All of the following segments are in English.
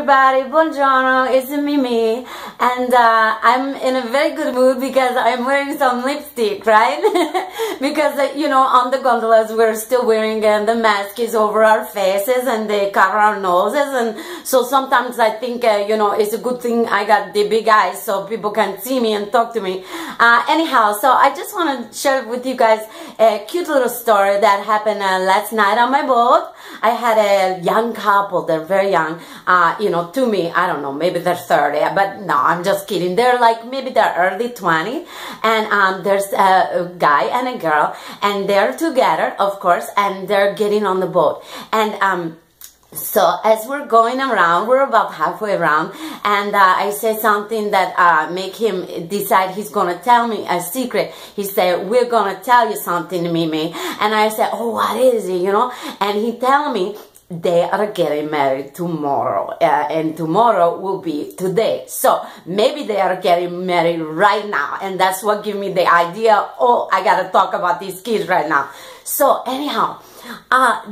everybody, buongiorno, it's Mimi, and I'm in a very good mood because I'm wearing some lipstick, right? Because, you know, on the gondolas we're still wearing and the mask is over our faces and they cover our noses, and so sometimes I think, you know, it's a good thing I got the big eyes so people can see me and talk to me. Anyhow, so I just want to share with you guys a cute little story that happened last night on my boat. I had a young couple, they're very young, you know, to me, I don't know, maybe they're 30, but no, I'm just kidding, they're like, maybe they're early 20, and there's a guy and a girl, and they're together, of course, and they're getting on the boat, and, so as we're going around, we're about halfway around, and I said something that make him decide he's gonna tell me a secret. He said, "We're gonna tell you something, Mimi," and I said, "Oh, what is it?" You know, and he tell me they are getting married tomorrow, and tomorrow will be today. So maybe they are getting married right now, and that's what give me the idea. Oh, I gotta talk about these kids right now. So anyhow.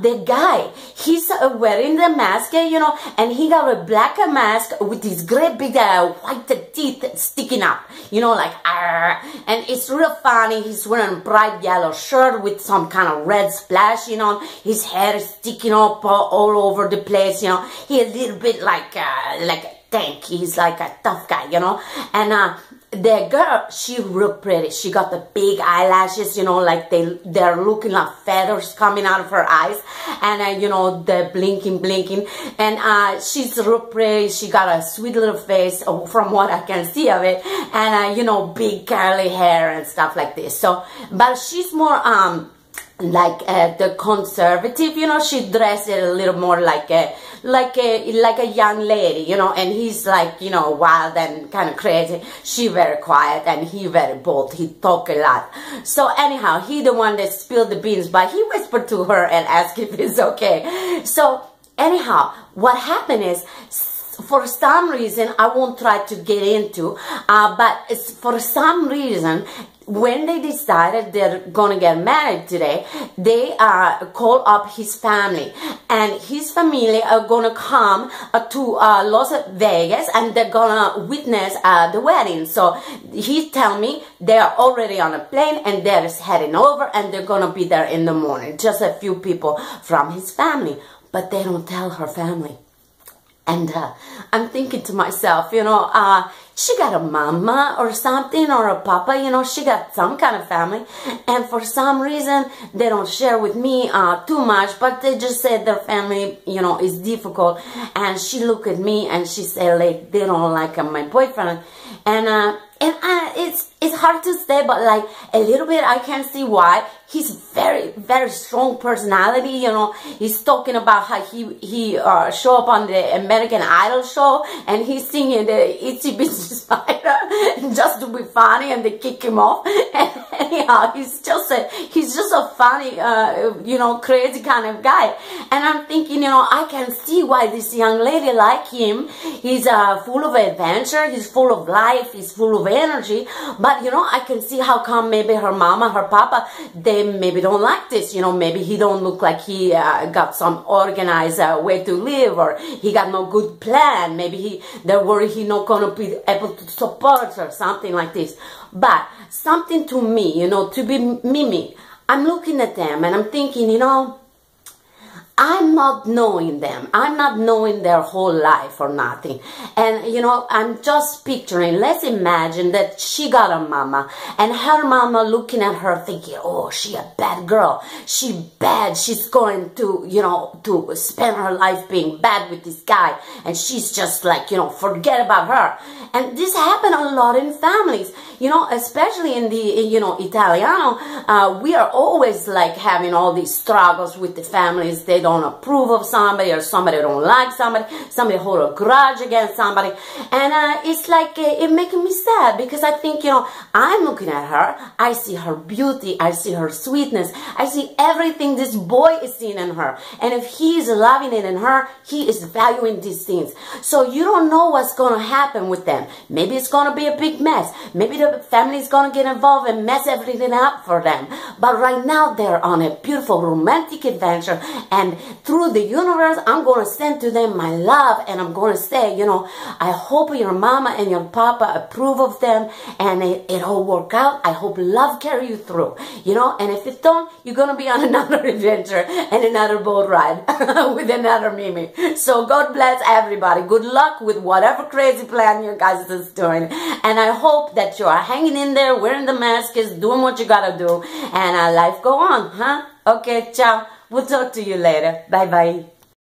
The guy, he's wearing the mask, you know, and he got a black mask with his great big white teeth sticking out, you know, like, argh. And it's real funny. He's wearing a bright yellow shirt with some kind of red splash, you know, his hair is sticking up all over the place, you know, he's a little bit like a tank, he's like a tough guy, you know, and, the girl, she real pretty. She got the big eyelashes, you know, like they're looking like feathers coming out of her eyes, and you know, they're blinking, and she's real pretty. She got a sweet little face, from what I can see of it, and you know, big curly hair and stuff like this. So, but she's more like the conservative, you know. She dressed a little more like a young lady, you know, and he's like, you know, wild and kind of crazy. She very quiet and he very bold. He talk a lot. So anyhow, he the one that spilled the beans, but he whispered to her and asked if it's okay. So anyhow, what happened is, for some reason, I won't try to get into, but it's for some reason, when they decided they're gonna get married today, they call up his family, and his family are gonna come to Las Vegas, and they're gonna witness the wedding. So he tell me they are already on a plane and they're heading over, and they're gonna be there in the morning, just a few people from his family, but they don't tell her family. And I'm thinking to myself, you know, she got a mama or something, or a papa, you know, she got some kind of family. And for some reason, they don't share with me too much, but they just said their family, you know, is difficult. And she looked at me and she said, like, they don't like my boyfriend. And it's hard to say, but like a little bit I can see why. He's very, very strong personality, you know. He's talking about how he show up on the American Idol show and he's singing the Itsy Bitsy Spider just to be funny, and they kick him off. And anyhow, he's just a funny, you know, crazy kind of guy. And I'm thinking, you know, I can see why this young lady like him. He's full of adventure, he's full of life, he's full of energy. But, you know, I can see how come maybe her mama, her papa, they maybe don't like this. You know, maybe he don't look like he got some organized way to live, or he got no good plan. Maybe they're worried he not gonna be able to support or something like this. But something to me, you know, to be Mimi, I'm looking at them and I'm thinking, you know, I'm not knowing them. I'm not knowing their whole life or nothing. And, you know, I'm just picturing, let's imagine that she got a mama and her mama looking at her thinking, oh, she a bad girl. She bad. She's going to, you know, to spend her life being bad with this guy. And she's just like, you know, forget about her. And this happens a lot in families, you know, especially in the, you know, Italiano. We are always like having all these struggles with the families. They don't approve of somebody, or somebody don't like somebody, somebody hold a grudge against somebody, and it's like it making me sad, because I think, you know, I'm looking at her, I see her beauty, I see her sweetness, I see everything this boy is seeing in her, and if he is loving it in her, he is valuing these things. So you don't know what's gonna happen with them. Maybe it's gonna be a big mess, maybe the family is gonna get involved and mess everything up for them, but right now they're on a beautiful romantic adventure, and through the universe, I'm going to send to them my love, and I'm going to say, you know, I hope your mama and your papa approve of them, and it all work out. I hope love carry you through, you know, and if it don't, you're going to be on another adventure and another boat ride with another Mimi. So God bless everybody. Good luck with whatever crazy plan you guys is doing, and I hope that you are hanging in there, wearing the mask, is doing what you gotta do, and our life go on, huh? Okay, ciao. We'll talk to you later. Bye-bye.